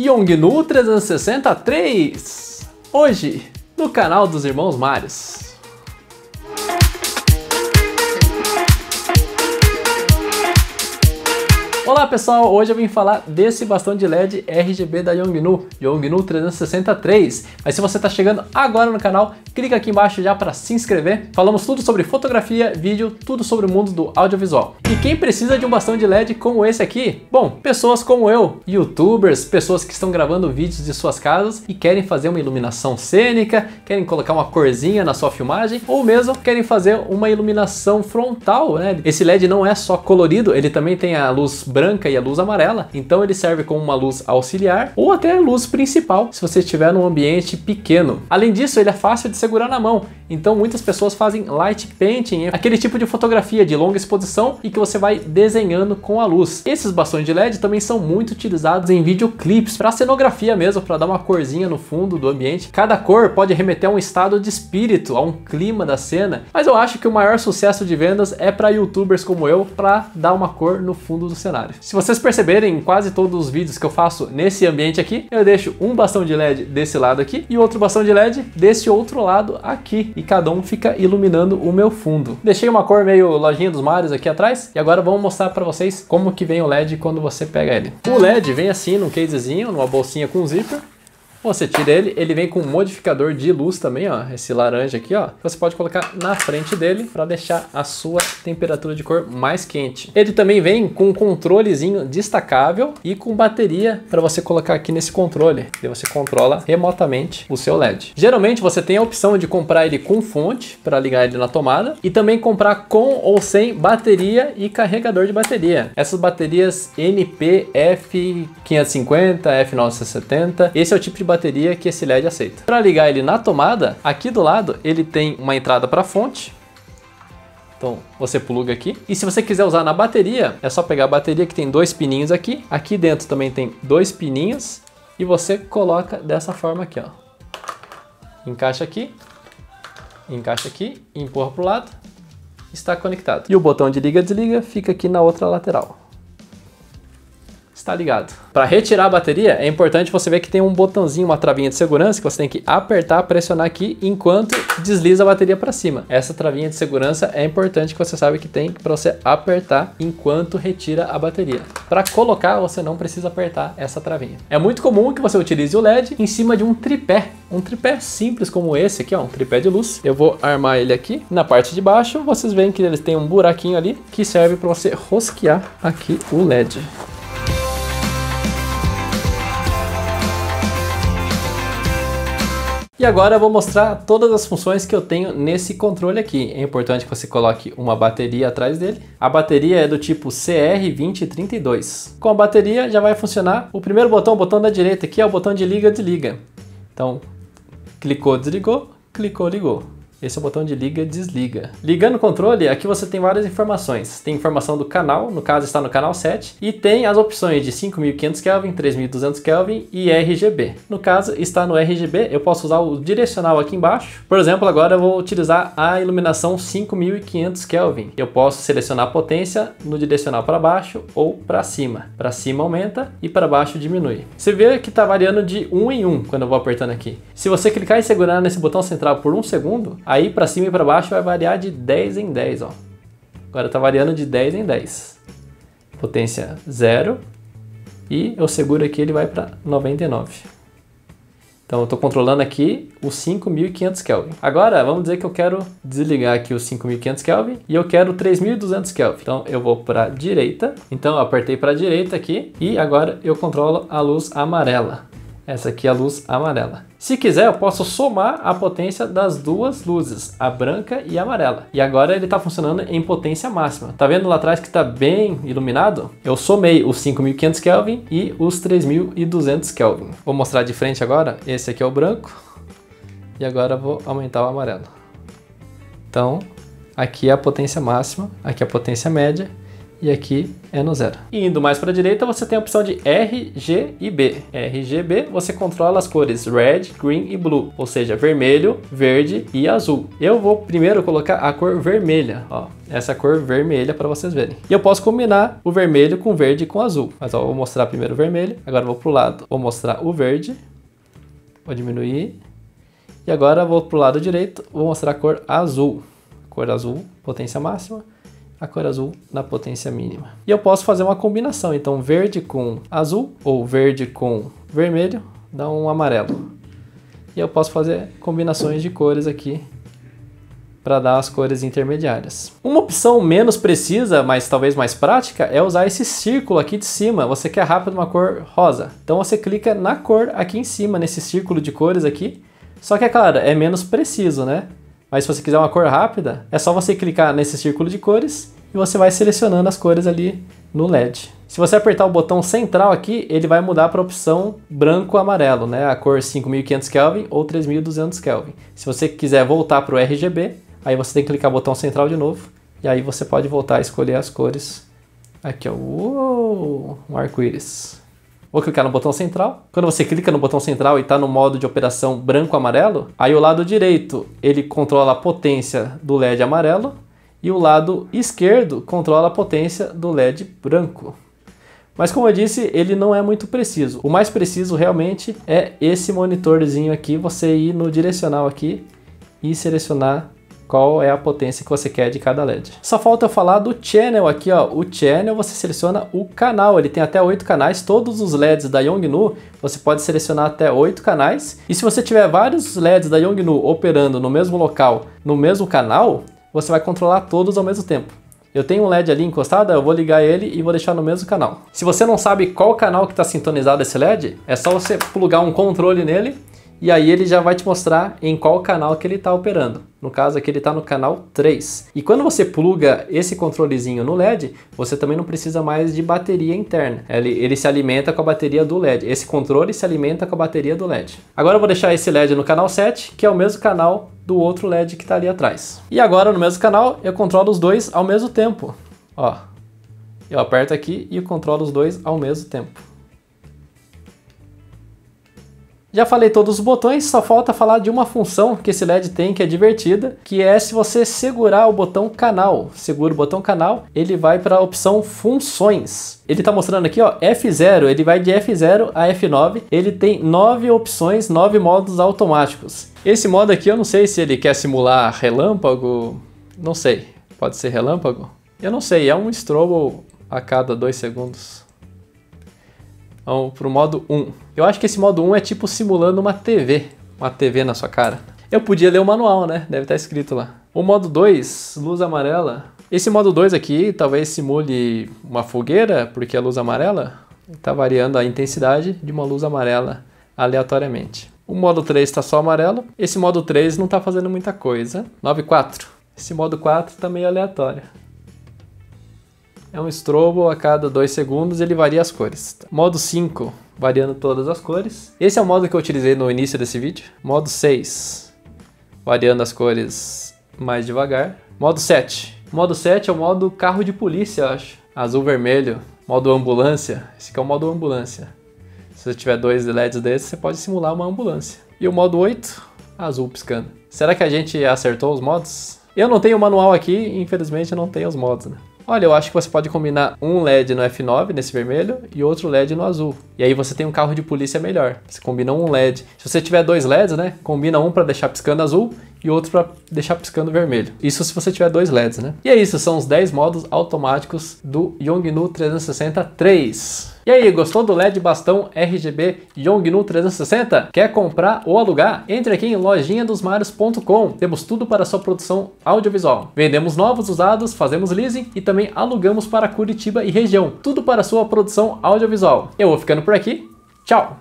Yongnuo 360 III, hoje no canal dos Irmãos Marios. Olá pessoal, hoje eu vim falar desse bastão de LED RGB da Yongnuo 360 III. Mas se você está chegando agora no canal, clica aqui embaixo já para se inscrever. Falamos tudo sobre fotografia, vídeo, tudo sobre o mundo do audiovisual. E quem precisa de um bastão de LED como esse aqui? Bom, pessoas como eu, youtubers, pessoas que estão gravando vídeos de suas casas e querem fazer uma iluminação cênica, querem colocar uma corzinha na sua filmagem ou mesmo querem fazer uma iluminação frontal, né? Esse LED não é só colorido, ele também tem a luz branca e a luz amarela, então ele serve como uma luz auxiliar ou até luz principal se você estiver num ambiente pequeno. Além disso, ele é fácil de segurar na mão, então muitas pessoas fazem light painting, aquele tipo de fotografia de longa exposição e que você vai desenhando com a luz. Esses bastões de LED também são muito utilizados em videoclips, para cenografia mesmo, para dar uma corzinha no fundo do ambiente. Cada cor pode remeter a um estado de espírito, a um clima da cena, mas eu acho que o maior sucesso de vendas é para youtubers como eu, para dar uma cor no fundo do cenário. Se vocês perceberem, em quase todos os vídeos que eu faço nesse ambiente aqui, eu deixo um bastão de LED desse lado aqui e outro bastão de LED desse outro lado aqui. E cada um fica iluminando o meu fundo. Deixei uma cor meio lojinha dos Marios aqui atrás e agora vamos mostrar para vocês como que vem o LED quando você pega ele. O LED vem assim num casezinho, numa bolsinha com zíper. Você tira ele, ele vem com um modificador de luz também, ó, esse laranja aqui, ó. Você pode colocar na frente dele para deixar a sua temperatura de cor mais quente. Ele também vem com um controlezinho destacável e com bateria para você colocar aqui nesse controle. E você controla remotamente o seu LED. Geralmente você tem a opção de comprar ele com fonte para ligar ele na tomada e também comprar com ou sem bateria e carregador de bateria. Essas baterias NPF550, F970, esse é o tipo de bateria que esse LED aceita. Para ligar ele na tomada, aqui do lado ele tem uma entrada para fonte. Então você pluga aqui. E se você quiser usar na bateria, é só pegar a bateria que tem dois pininhos aqui. Aqui dentro também tem dois pininhos e você coloca dessa forma aqui, ó. Encaixa aqui, empurra para o lado, está conectado. E o botão de liga e desliga fica aqui na outra lateral. Está ligado. Para retirar a bateria, é importante você ver que tem um botãozinho, uma travinha de segurança que você tem que apertar, pressionar aqui enquanto desliza a bateria para cima. Essa travinha de segurança é importante que você sabe que tem para você apertar enquanto retira a bateria. Para colocar, você não precisa apertar essa travinha. É muito comum que você utilize o LED em cima de um tripé simples como esse aqui, ó, um tripé de luz. Eu vou armar ele aqui. Na parte de baixo, vocês veem que ele tem um buraquinho ali que serve para você rosquear aqui o LED. E agora eu vou mostrar todas as funções que eu tenho nesse controle aqui. É importante que você coloque uma bateria atrás dele. A bateria é do tipo CR2032. Com a bateria já vai funcionar o primeiro botão, o botão da direita aqui, é o botão de liga e desliga. Então, clicou, desligou, clicou, ligou. Esse é o botão de liga e desliga. Ligando o controle, aqui você tem várias informações. Tem informação do canal, no caso está no canal 7. E tem as opções de 5.500 Kelvin, 3.200 Kelvin e RGB. No caso, está no RGB. Eu posso usar o direcional aqui embaixo. Por exemplo, agora eu vou utilizar a iluminação 5.500 Kelvin. Eu posso selecionar a potência no direcional para baixo ou para cima. Para cima aumenta e para baixo diminui. Você vê que está variando de 1 em 1 quando eu vou apertando aqui. Se você clicar e segurar nesse botão central por 1 segundo... Aí para cima e para baixo vai variar de 10 em 10, ó. Agora tá variando de 10 em 10. Potência 0 e eu seguro aqui, ele vai para 99. Então eu tô controlando aqui os 5.500 Kelvin. Agora vamos dizer que eu quero desligar aqui os 5.500 Kelvin e eu quero 3.200 Kelvin. Então eu vou para direita. Então eu apertei para direita aqui e agora eu controlo a luz amarela. Essa aqui é a luz amarela. Se quiser, eu posso somar a potência das duas luzes, a branca e a amarela. E agora ele está funcionando em potência máxima. Tá vendo lá atrás que está bem iluminado? Eu somei os 5.500 Kelvin e os 3.200 Kelvin. Vou mostrar de frente agora. Esse aqui é o branco. E agora eu vou aumentar o amarelo. Então, aqui é a potência máxima, aqui é a potência média e aqui é no zero. E indo mais para a direita, você tem a opção de RGB. RGB você controla as cores red, green e blue, ou seja, vermelho, verde e azul. Eu vou primeiro colocar a cor vermelha, ó, essa cor vermelha para vocês verem. E eu posso combinar o vermelho com verde e com azul, mas ó, vou mostrar primeiro o vermelho, agora vou para o lado, vou mostrar o verde, vou diminuir, e agora vou para o lado direito, vou mostrar a cor azul. Cor azul, potência máxima, a cor azul na potência mínima. E eu posso fazer uma combinação, então verde com azul ou verde com vermelho dá um amarelo. E eu posso fazer combinações de cores aqui para dar as cores intermediárias. Uma opção menos precisa, mas talvez mais prática, é usar esse círculo aqui de cima. Você quer rápido uma cor rosa, então você clica na cor aqui em cima, nesse círculo de cores aqui. Só que é claro, é menos preciso, né? Mas se você quiser uma cor rápida, é só você clicar nesse círculo de cores e você vai selecionando as cores ali no LED. Se você apertar o botão central aqui, ele vai mudar para a opção branco-amarelo, né? A cor 5500 Kelvin ou 3200 Kelvin. Se você quiser voltar para o RGB, aí você tem que clicar no botão central de novo e aí você pode voltar a escolher as cores. Aqui, ó, uou, um arco-íris. Vou clicar no botão central. Quando você clica no botão central e está no modo de operação branco-amarelo, aí o lado direito ele controla a potência do LED amarelo e o lado esquerdo controla a potência do LED branco. Mas como eu disse, ele não é muito preciso. O mais preciso realmente é esse monitorzinho aqui, você ir no direcional aqui e selecionar qual é a potência que você quer de cada LED. Só falta eu falar do channel aqui, ó. O channel você seleciona o canal, ele tem até 8 canais, todos os LEDs da Yongnuo, você pode selecionar até 8 canais. E se você tiver vários LEDs da Yongnuo operando no mesmo local, no mesmo canal, você vai controlar todos ao mesmo tempo. Eu tenho um LED ali encostado, eu vou ligar ele e vou deixar no mesmo canal. Se você não sabe qual canal que está sintonizado esse LED, é só você plugar um controle nele e aí ele já vai te mostrar em qual canal que ele está operando. No caso aqui ele está no canal 3. E quando você pluga esse controlezinho no LED, você também não precisa mais de bateria interna. Ele se alimenta com a bateria do LED. Esse controle se alimenta com a bateria do LED. Agora eu vou deixar esse LED no canal 7, que é o mesmo canal do outro LED que está ali atrás. E agora no mesmo canal eu controlo os dois ao mesmo tempo. Ó, eu aperto aqui e controlo os dois ao mesmo tempo. Já falei todos os botões, só falta falar de uma função que esse LED tem que é divertida, que é se você segurar o botão canal. Segura o botão canal, ele vai para a opção funções. Ele está mostrando aqui, ó, F0, ele vai de F0 a F9, ele tem 9 opções, 9 modos automáticos. Esse modo aqui eu não sei se ele quer simular relâmpago, não sei, pode ser relâmpago? Eu não sei, é um strobo a cada 2 segundos. Vamos pro modo 1. Eu acho que esse modo 1 é tipo simulando uma TV na sua cara. Eu podia ler o manual, né? Deve estar escrito lá. O modo 2, luz amarela. Esse modo 2 aqui talvez simule uma fogueira, porque a luz amarela está variando a intensidade de uma luz amarela aleatoriamente. O modo 3 está só amarelo. Esse modo 3 não está fazendo muita coisa. 9.4. Esse modo 4 está meio aleatório. É um strobo a cada 2 segundos, ele varia as cores. Modo 5, variando todas as cores. Esse é o modo que eu utilizei no início desse vídeo. Modo 6, variando as cores mais devagar. Modo 7. Modo 7 é o modo carro de polícia, eu acho. Azul, vermelho. Modo ambulância. Esse aqui é o modo ambulância. Se você tiver 2 LEDs desses, você pode simular uma ambulância. E o modo 8, azul piscando. Será que a gente acertou os modos? Eu não tenho o manual aqui, infelizmente eu não tenho os modos, né? Olha, eu acho que você pode combinar um LED no F9, nesse vermelho, e outro LED no azul. E aí você tem um carro de polícia melhor. Você combina um LED. Se você tiver 2 LEDs, né? Combina um para deixar piscando azul e outro para deixar piscando vermelho. Isso se você tiver 2 LEDs, né? E é isso, são os 10 modos automáticos do Yongnuo 360 III. E aí, gostou do LED bastão RGB Yongnuo 360? Quer comprar ou alugar? Entre aqui em lojinhadosmarios.com. Temos tudo para sua produção audiovisual. Vendemos novos, usados, fazemos leasing e também alugamos para Curitiba e região. Tudo para sua produção audiovisual. Eu vou ficando por aqui. Tchau!